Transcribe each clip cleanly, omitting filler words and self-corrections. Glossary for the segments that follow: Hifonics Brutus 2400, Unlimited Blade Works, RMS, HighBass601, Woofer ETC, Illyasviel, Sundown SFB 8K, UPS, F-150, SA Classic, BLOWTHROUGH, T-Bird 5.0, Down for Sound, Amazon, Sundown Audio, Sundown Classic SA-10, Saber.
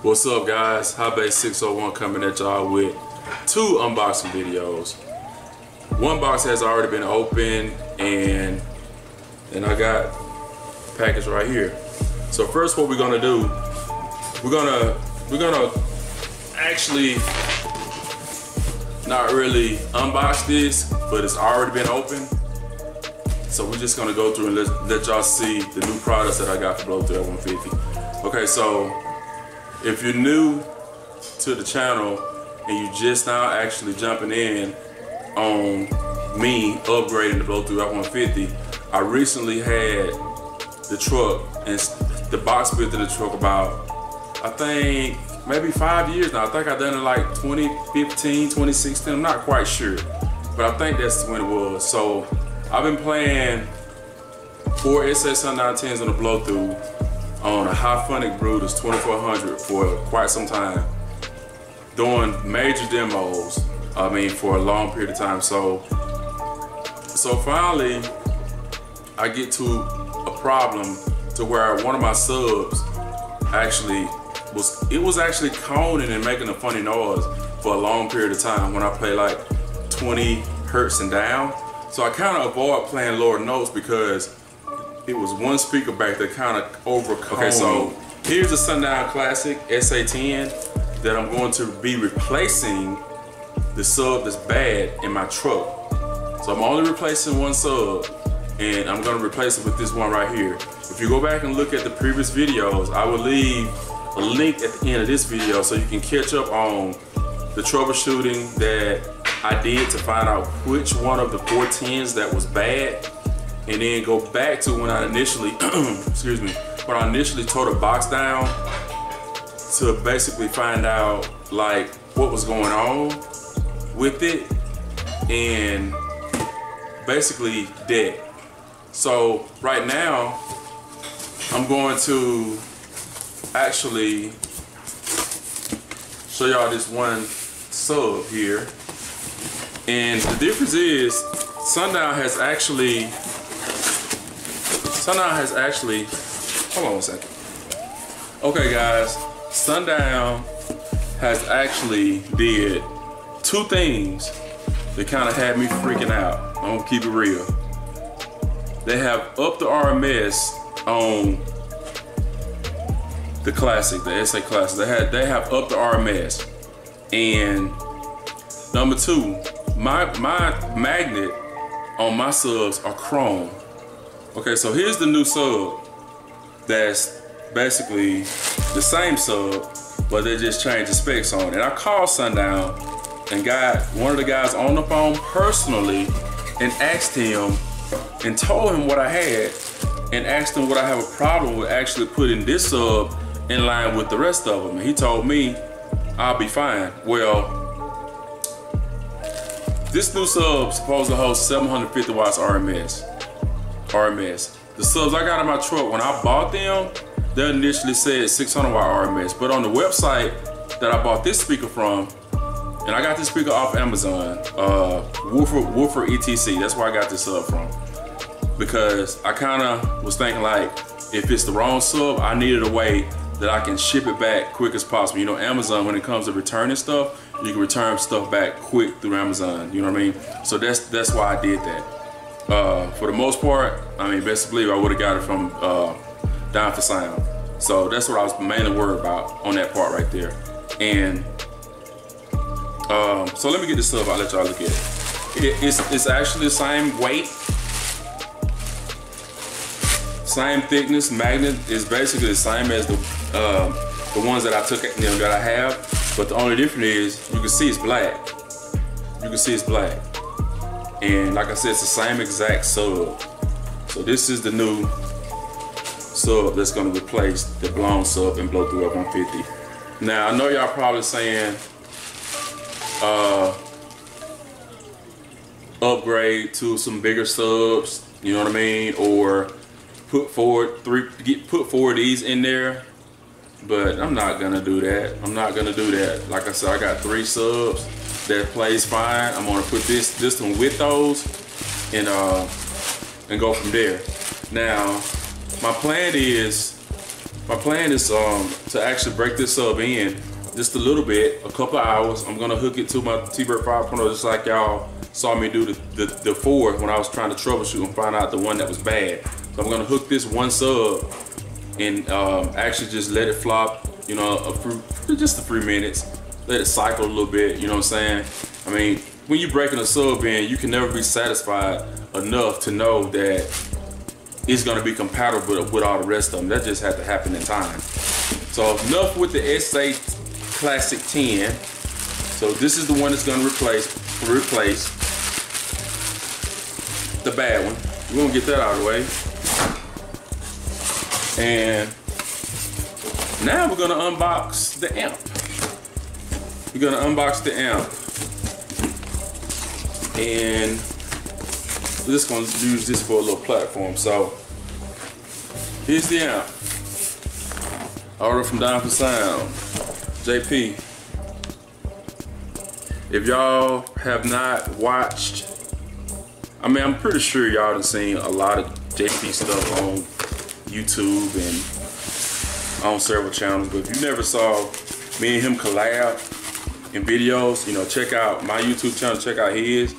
What's up, guys? HighBass601 coming at y'all with two unboxing videos. One box has already been opened and I got a package right here. So first, what we're gonna do, we're gonna actually not really unbox this, but it's already been opened. So we're just gonna go through and let y'all see the new products that I got for Blow Through at 150. Okay, so if you're new to the channel and you just now actually jumping in on me upgrading the Blow Through at 150, I recently had the truck and the box built in the truck about, I think maybe 5 years now. I think I done it like 2015, 2016, I'm not quite sure, but I think that's when it was. So I've been playing 4 SA Sundown 10s on the Blow Through on a Hifonics Brutus 2400 for quite some time, doing major demos, I mean, for a long period of time. So finally I get to a problem to where one of my subs actually was actually coning and making a funny noise for a long period of time when I play like 20 hertz and down. So I kind of avoid playing lower notes because it was one speaker back that kind of overcome. Okay, so here's the Sundown Classic SA-10 that I'm going to be replacing the sub that's bad in my truck. So I'm only replacing one sub, and I'm gonna replace it with this one right here. If you go back and look at the previous videos, I will leave a link at the end of this video so you can catch up on the troubleshooting that I did to find out which one of the 410s that was bad, and then go back to when I initially, excuse me, when I initially tore the box down to basically find out like what was going on with it and basically dead. So right now, I'm going to actually show y'all this one sub here. And the difference is Sundown has actually, hold on a second. Okay guys, Sundown has actually did two things that kind of had me freaking out. I'm gonna keep it real. They have upped the RMS on the Classic, the SA Classic. They have upped the RMS. And number two, my magnet on my subs are chrome. Okay, so here's the new sub that's basically the same sub, but they just changed the specs on it. I called Sundown and got one of the guys on the phone personally and asked him and told him what I had and asked him what I have a problem with actually putting this sub in line with the rest of them. And he told me I'll be fine. Well, this new sub supposed to hold 750 watts RMS. The subs I got in my truck, when I bought them, they initially said 600 watt RMS, but on the website that I bought this speaker from, and I got this speaker off Amazon, Woofer ETC, that's where I got this sub from, because I kind of was thinking like, if it's the wrong sub, I needed a way that I can ship it back quick as possible. You know, Amazon, when it comes to returning stuff, you can return stuff back quick through Amazon, you know what I mean? So that's why I did that. For the most part, I mean, best believe I would have got it from Down for Sound. So that's what I was mainly worried about on that part right there. And so let me get this sub, I'll let y'all look at it. It's actually the same weight, same thickness. Magnet is basically the same as the ones that I took, you know, that I have. But the only difference is you can see it's black. You can see it's black. And like I said, it's the same exact sub. So this is the new sub that's gonna replace the blown sub and Blow Through at 150. Now I know y'all probably saying upgrade to some bigger subs, you know what I mean, or put forward these in there, but I'm not gonna do that. I'm not gonna do that. Like I said, I got 3 subs that plays fine. I'm gonna put this one with those and go from there. Now, my plan is My plan is to actually break this sub in just a little bit, a couple of hours. I'm gonna hook it to my T-Bird 5.0 just like y'all saw me do the four when I was trying to troubleshoot and find out the one that was bad. So I'm gonna hook this one sub and actually just let it flop, you know, just a few minutes. Let it cycle a little bit, you know what I'm saying? I mean, when you're breaking a sub in, you can never be satisfied enough to know that it's gonna be compatible with all the rest of them. That just had to happen in time. So enough with the SA Classic 10. So this is the one that's gonna replace the bad one. We're gonna get that out of the way. And now we're gonna unbox the amp. We're gonna unbox the amp. And we're just gonna use this for a little platform. So here's the amp. Order from Down for Sound, JP. If y'all have not watched, I mean, I'm pretty sure y'all have seen a lot of JP stuff on YouTube and on several channels, but if you never saw me and him collab in videos, you know, check out my YouTube channel, check out his.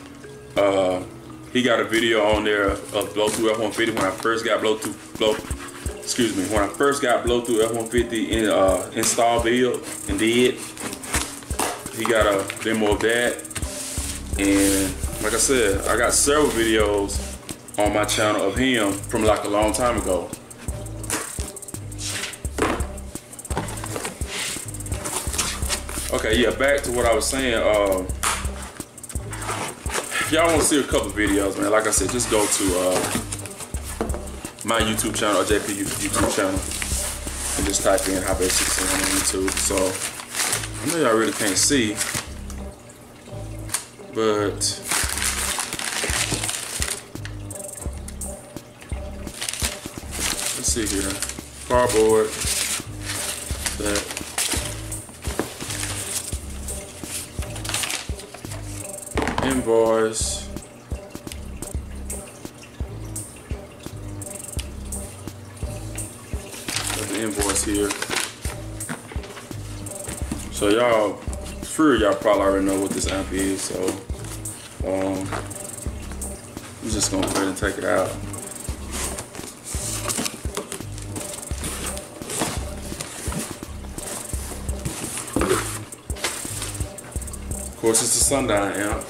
He got a video on there of blow-through F-150 when I first got blow-through F-150 in install build and did. He got a demo of that. And like I said, I got several videos on my channel of him from like a long time ago. Okay, yeah, back to what I was saying. If y'all want to see a couple videos, man, like I said, just go to my YouTube channel, or JP YouTube channel, and just type in HighBass601 on YouTube. So, I know y'all really can't see, but let's see here. Cardboard. That. Invoice. Got the invoice here. So y'all, sure y'all probably already know what this amp is. So I'm just gonna go ahead and take it out. Of course, it's a Sundown amp.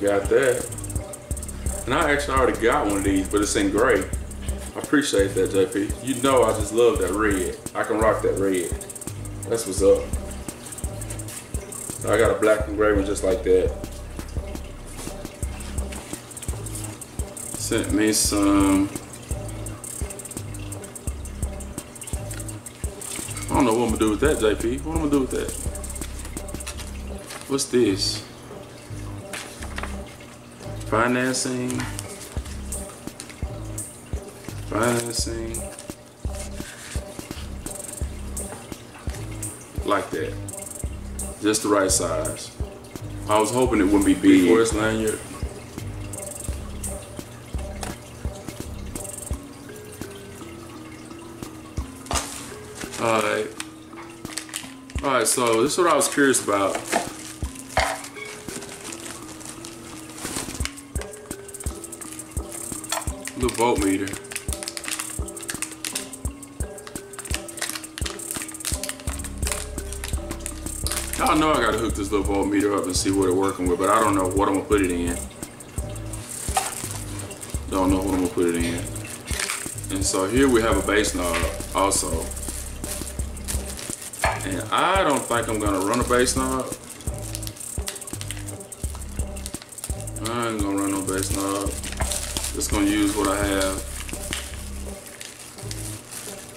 Got that, and I actually already got one of these, but it's in gray. I appreciate that, JP. You know, I just love that red. I can rock that red. That's what's up. I got a black and gray one just like that. Sent me some, I don't know what I'm gonna do with that, JP. What am I gonna do with that? What's this? Financing, like that, just the right size. I was hoping it wouldn't be big. Horse lanyard. All right. So this is what I was curious about. The voltmeter. Y'all know I gotta hook this little voltmeter up and see what it's working with, but I don't know what I'm gonna put it in. Don't know what I'm gonna put it in. And so here we have a bass knob also. And I don't think I'm gonna run a bass knob. I ain't gonna run no bass knob. Just gonna use what I have,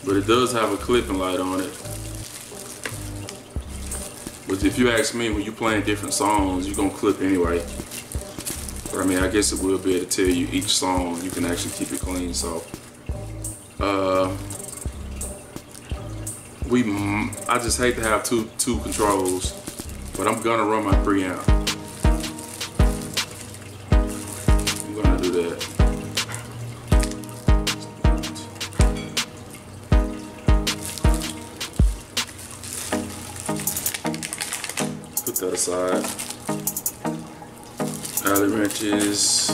but it does have a clipping light on it. But if you ask me, when you playing different songs, you're gonna clip anyway. But I mean, I guess it will be able to tell you each song. You can actually keep it clean. So I just hate to have two controls, but I'm gonna run my preamp. I'm gonna do that. Put that aside. Alley wrenches.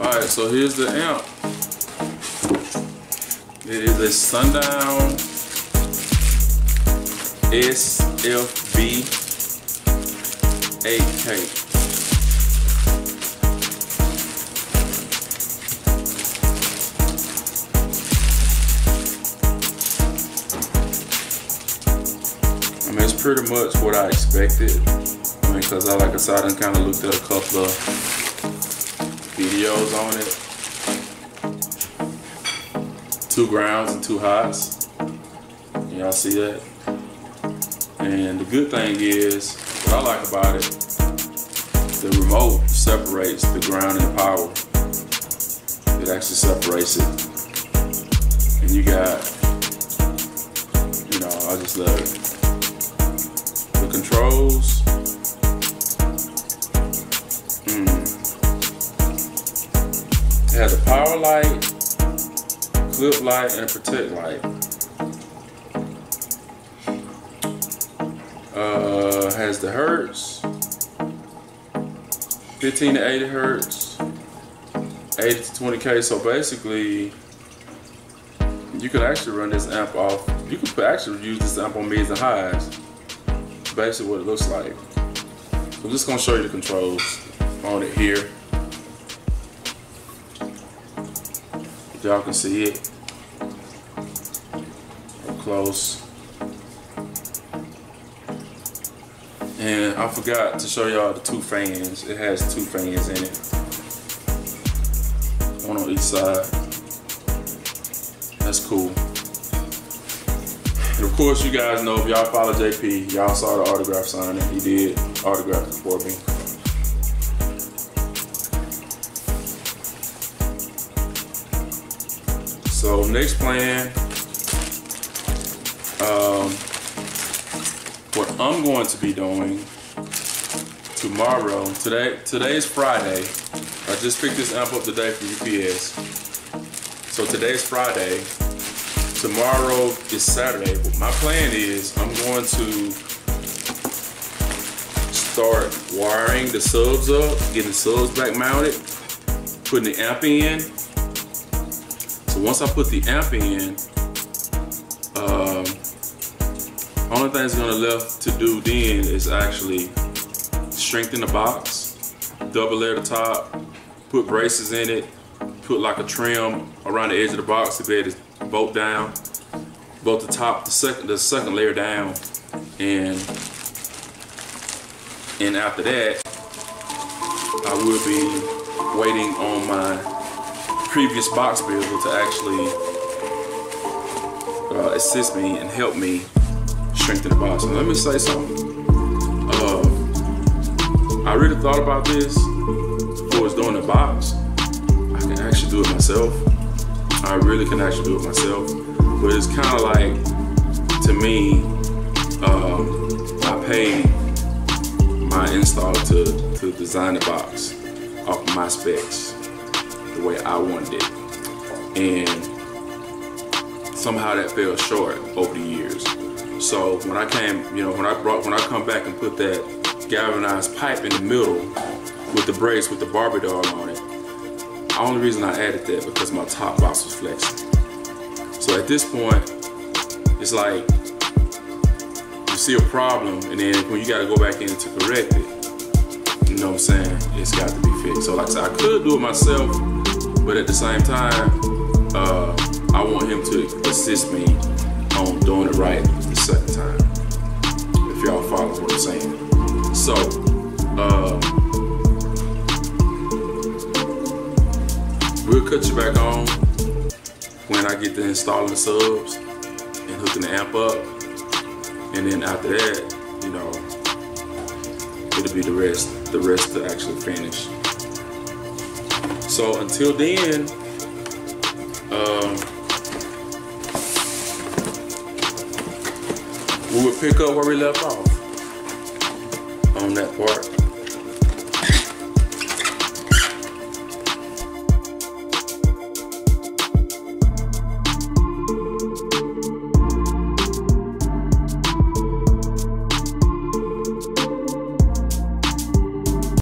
All right, so here's the amp. It is a Sundown SFB 8K. I mean, it's pretty much what I expected. I mean, because like I said, I kind of looked at a couple of videos on it. 2 grounds and 2 highs. Y'all see that? And the good thing is, what I like about it, the remote separates the ground and power. It actually separates it. And you got, you know, I just love it. The controls. It has a power light, clip light, and protect light. Has the hertz, 15 to 80 hertz, 80 to 20K. So basically, you could actually run this amp off. You could actually use this amp on mids and highs. Basically, what it looks like. So I'm just gonna show you the controls on it here. Y'all can see it up close. And I forgot to show y'all the 2 fans. It has 2 fans in it, 1 on each side. That's cool. And of course, you guys know, if y'all follow JP, y'all saw the autograph signing. He did autograph it for me. So next plan, what I'm going to be doing tomorrow, today is Friday. I just picked this amp up today from UPS. So today's Friday, tomorrow is Saturday. But my plan is I'm going to start wiring the subs up, getting the subs back mounted, putting the amp in. Once I put the amp in, only thing that's gonna left to do then is actually strengthen the box, double layer the top, put braces in it, put like a trim around the edge of the box to be able to bolt down, bolt the top, the second layer down, and after that, I will be waiting on my previous box builder to actually assist me and help me strengthen the box. And let me say something. I really thought about this before I was doing the box. I can actually do it myself. I really can actually do it myself. But it's kind of like, to me, I paid my installer to design the box off my specs, the way I wanted it, and somehow that fell short over the years. So when I came, you know, when I come back and put that galvanized pipe in the middle with the brace with the Barbie doll on it, the only reason I added that because my top box was flexing. So at this point, it's like you see a problem, and then when you got to go back in to correct it, you know what I'm saying? It's got to be fixed. So like I said, I could do it myself. But at the same time, I want him to assist me on doing it right the second time, if y'all follow what I'm saying. So, we'll cut you back on when I get to installing the subs and hooking the amp up. And then after that, you know, it'll be the rest to actually finish. So until then, we would pick up where we left off on that part.